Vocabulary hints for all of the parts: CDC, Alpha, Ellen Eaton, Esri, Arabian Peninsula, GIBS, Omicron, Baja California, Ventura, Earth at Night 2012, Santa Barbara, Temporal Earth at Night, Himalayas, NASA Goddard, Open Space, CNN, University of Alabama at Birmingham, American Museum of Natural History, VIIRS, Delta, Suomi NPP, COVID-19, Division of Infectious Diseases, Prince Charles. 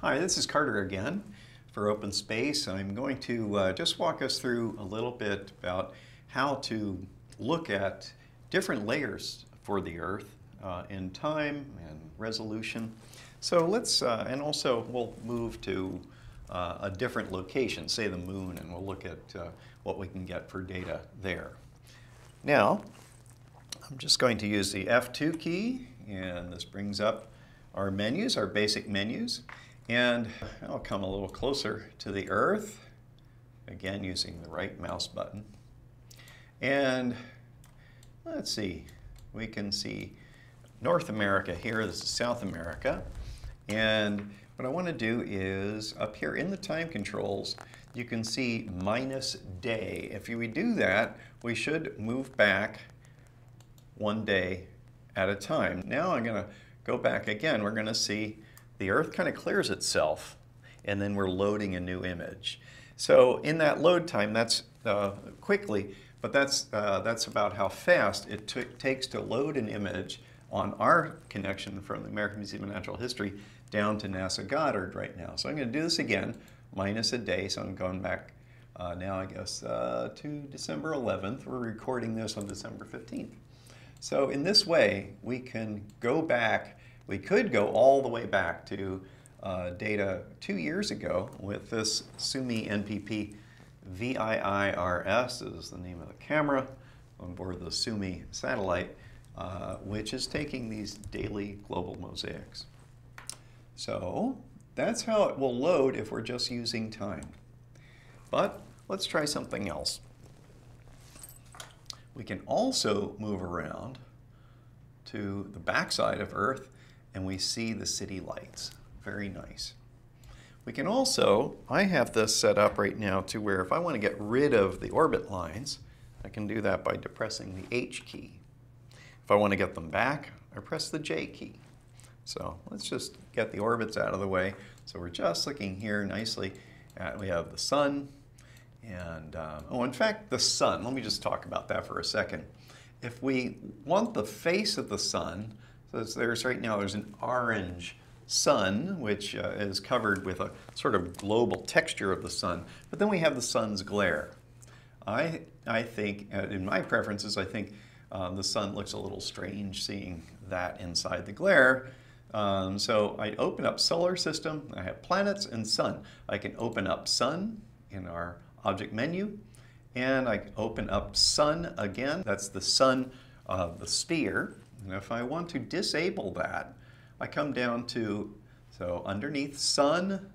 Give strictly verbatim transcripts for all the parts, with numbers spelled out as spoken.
Hi, this is Carter again for Open Space, and I'm going to uh, just walk us through a little bit about how to look at different layers for the Earth uh, in time and resolution. So let's, uh, and also we'll move to uh, a different location, say the moon, and we'll look at uh, what we can get for data there. Now, I'm just going to use the F two key, and this brings up our menus, our basic menus. And I'll come a little closer to the Earth, again using the right mouse button. And let's see, we can see North America here, this is South America. And what I want to do is, up here in the time controls, you can see minus day. If we do that, we should move back one day at a time. Now I'm going to go back again. We're going to see the Earth kind of clears itself, and then we're loading a new image. So in that load time, that's uh, quickly, but that's, uh, that's about how fast it takes to load an image on our connection from the American Museum of Natural History down to NASA Goddard right now. So I'm going to do this again, minus a day, so I'm going back uh, now, I guess, uh, to December eleventh. We're recording this on December fifteenth. So in this way, we can go back. We could go all the way back to uh, data two years ago with this Suomi N P P V I I R S is the name of the camera on board the Suomi satellite, uh, which is taking these daily global mosaics. So that's how it will load if we're just using time. But let's try something else. We can also move around to the backside of Earth, and we see the city lights. Very nice. We can also, I have this set up right now to where if I want to get rid of the orbit lines, I can do that by depressing the H key. If I want to get them back, I press the J key. So let's just get the orbits out of the way. So we're just looking here nicely at, we have the sun, and um, oh, in fact, the sun. Let me just talk about that for a second. If we want the face of the sun, so there's right now there's an orange sun, which uh, is covered with a sort of global texture of the sun, but then we have the sun's glare. I, I think, in my preferences, I think um, the sun looks a little strange seeing that inside the glare. Um, so I open up solar system, I have planets and sun. I can open up sun in our object menu, and I open up sun again. That's the sun of the sphere. And if I want to disable that, I come down to, so underneath sun,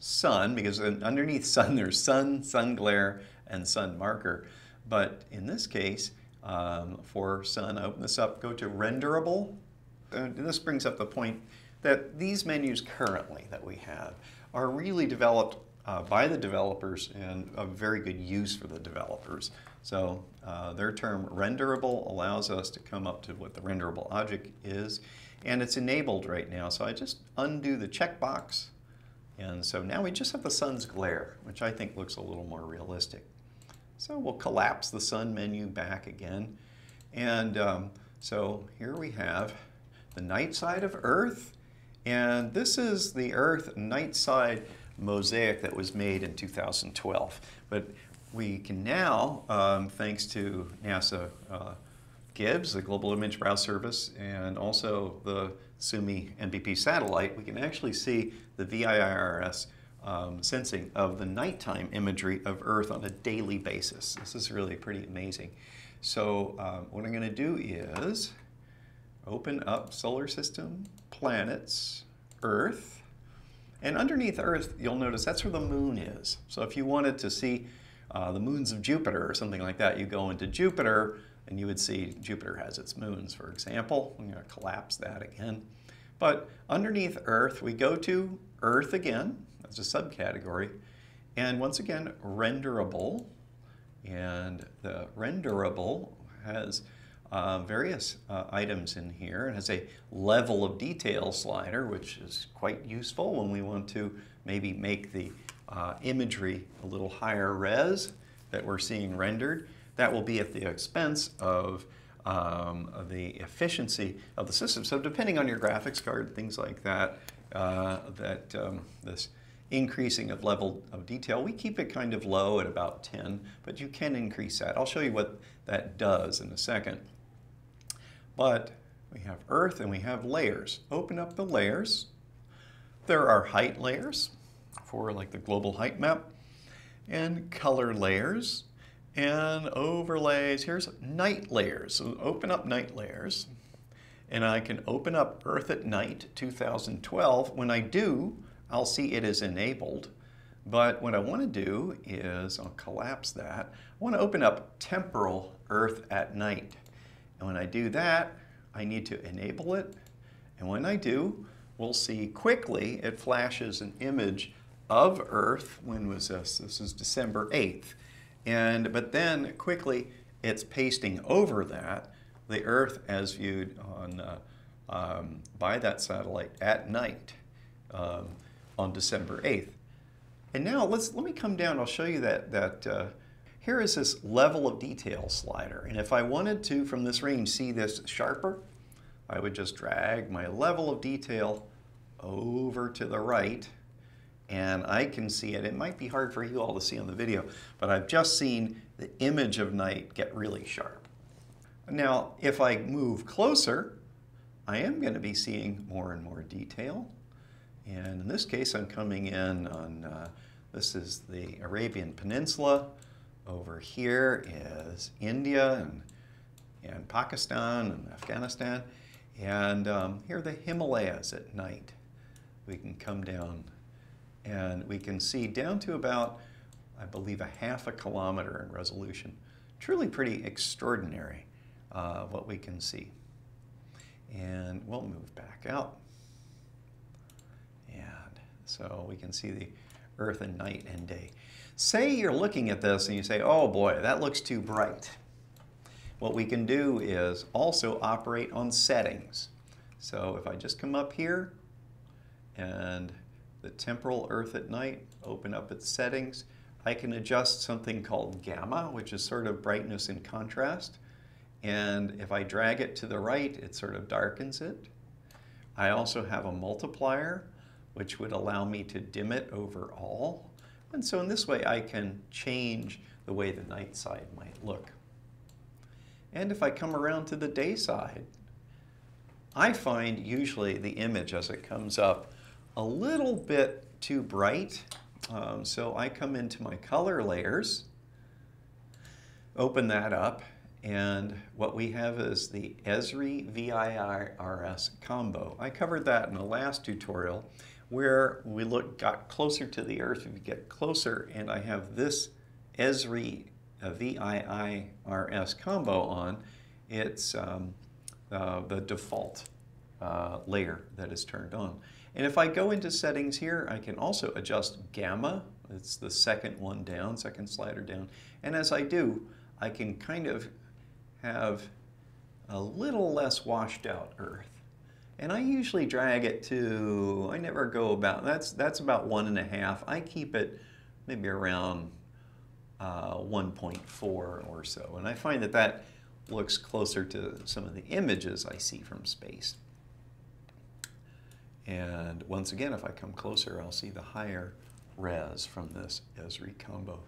sun, because underneath sun there's sun, sun glare, and sun marker. But in this case, um, for sun, I open this up, go to renderable. And this brings up the point that these menus currently that we have are really developed uh, by the developers and a very good use for the developers. So uh, their term renderable allows us to come up to what the renderable object is, and it's enabled right now. So I just undo the checkbox, and so now we just have the sun's glare, which I think looks a little more realistic. So we'll collapse the sun menu back again. And um, so here we have the night side of Earth, and this is the Earth night side mosaic that was made in two thousand twelve. But we can now, um, thanks to NASA uh, GIBS, the Global Image Browse Service, and also the Suomi N P P satellite, we can actually see the V I I R S um, sensing of the nighttime imagery of Earth on a daily basis. This is really pretty amazing. So um, what I'm going to do is open up solar system, planets, Earth, and underneath Earth, you'll notice that's where the moon is. So if you wanted to see Uh, the moons of Jupiter or something like that, you go into Jupiter and you would see Jupiter has its moons, for example. I'm going to collapse that again. But underneath Earth, we go to Earth again, that's a subcategory, and once again, renderable. And the renderable has uh, various uh, items in here. It has a level of detail slider, which is quite useful when we want to maybe make the Uh, imagery a little higher res that we're seeing rendered. That will be at the expense of, um, of the efficiency of the system. So depending on your graphics card, things like that, uh, that um, this increasing of level of detail, we keep it kind of low at about ten, but you can increase that. I'll show you what that does in a second. But we have Earth and we have layers. Open up the layers. There are height layers for like the global height map, and color layers, and overlays. Here's night layers. So open up night layers, and I can open up Earth at Night two thousand twelve. When I do, I'll see it is enabled. But what I want to do is, I'll collapse that. I want to open up temporal Earth at Night. And when I do that, I need to enable it. And when I do, we'll see quickly it flashes an image of Earth. When was this? This is December eighth. And, but then quickly it's pasting over that the Earth as viewed on, uh, um, by that satellite at night um, on December eighth. And now let's, let me come down. I'll show you that, that uh, here is this level of detail slider. And if I wanted to, from this range, see this sharper, I would just drag my level of detail over to the right, and I can see it. It might be hard for you all to see on the video, but I've just seen the image of night get really sharp. Now, if I move closer, I am going to be seeing more and more detail. And in this case, I'm coming in on, uh, this is the Arabian Peninsula. Over here is India and, and Pakistan and Afghanistan. And um, here are the Himalayas at night. We can come down and we can see down to about, I believe, a half a kilometer in resolution. Truly pretty extraordinary uh, what we can see. And we'll move back out. And so we can see the Earth and night and day. Say you're looking at this and you say, oh boy, that looks too bright. What we can do is also operate on settings. So if I just come up here and the temporal Earth at night, open up its settings, I can adjust something called gamma, which is sort of brightness and contrast. And if I drag it to the right, it sort of darkens it. I also have a multiplier, which would allow me to dim it overall. And so in this way, I can change the way the night side might look. And if I come around to the day side, I find usually the image as it comes up a little bit too bright. Um, so I come into my color layers, open that up, and what we have is the Esri V I R S combo. I covered that in the last tutorial where we looked, got closer to the Earth. We get closer, and I have this Esri a V I I R S combo on. It's um, uh, the default uh, layer that is turned on. And if I go into settings here, I can also adjust gamma. It's the second one down, second slider down. And as I do, I can kind of have a little less washed out Earth. And I usually drag it to, I never go about, that's, that's about one and a half. I keep it maybe around Uh, one point four or so. And I find that that looks closer to some of the images I see from space. And once again, if I come closer, I'll see the higher res from this Esri combo.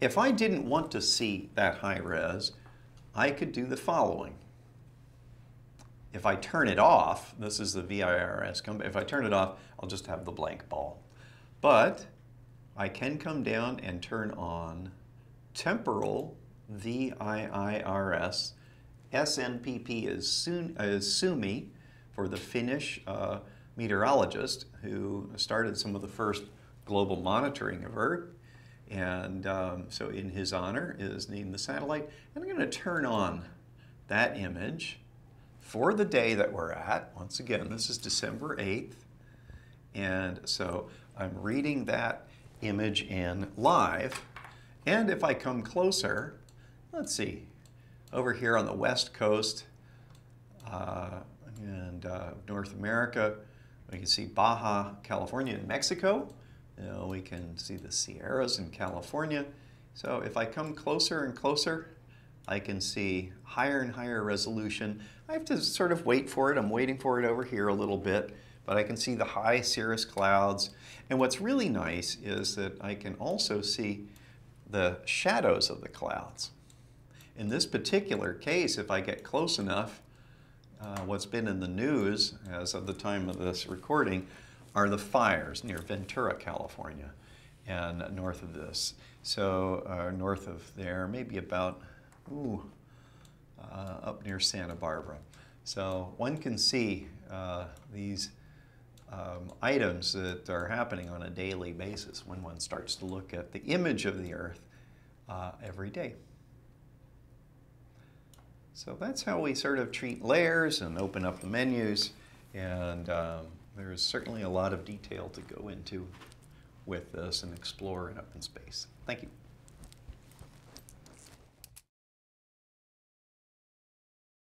If I didn't want to see that high res, I could do the following. If I turn it off, this is the V I R S combo. If I turn it off, I'll just have the blank ball. But I can come down and turn on temporal V I I R S. S N P P is Suomi for the Finnish uh, meteorologist who started some of the first global monitoring of Earth. And um, so in his honor is named the satellite. And I'm going to turn on that image for the day that we're at. Once again, this is December eighth. And so I'm reading that image in live. And if I come closer, let's see, over here on the west coast uh, and uh, North America, we can see Baja California in Mexico. You know, we can see the Sierras in California. So if I come closer and closer, I can see higher and higher resolution. I have to sort of wait for it. I'm waiting for it over here a little bit, but I can see the high cirrus clouds. And what's really nice is that I can also see the shadows of the clouds. In this particular case, if I get close enough, uh, what's been in the news as of the time of this recording are the fires near Ventura, California, and north of this. So uh, north of there, maybe about, ooh, uh, up near Santa Barbara. So one can see uh, these um, items that are happening on a daily basis when one starts to look at the image of the Earth uh, every day. So that's how we sort of treat layers and open up the menus, and um, there's certainly a lot of detail to go into with this and explore in Open Space. Thank you.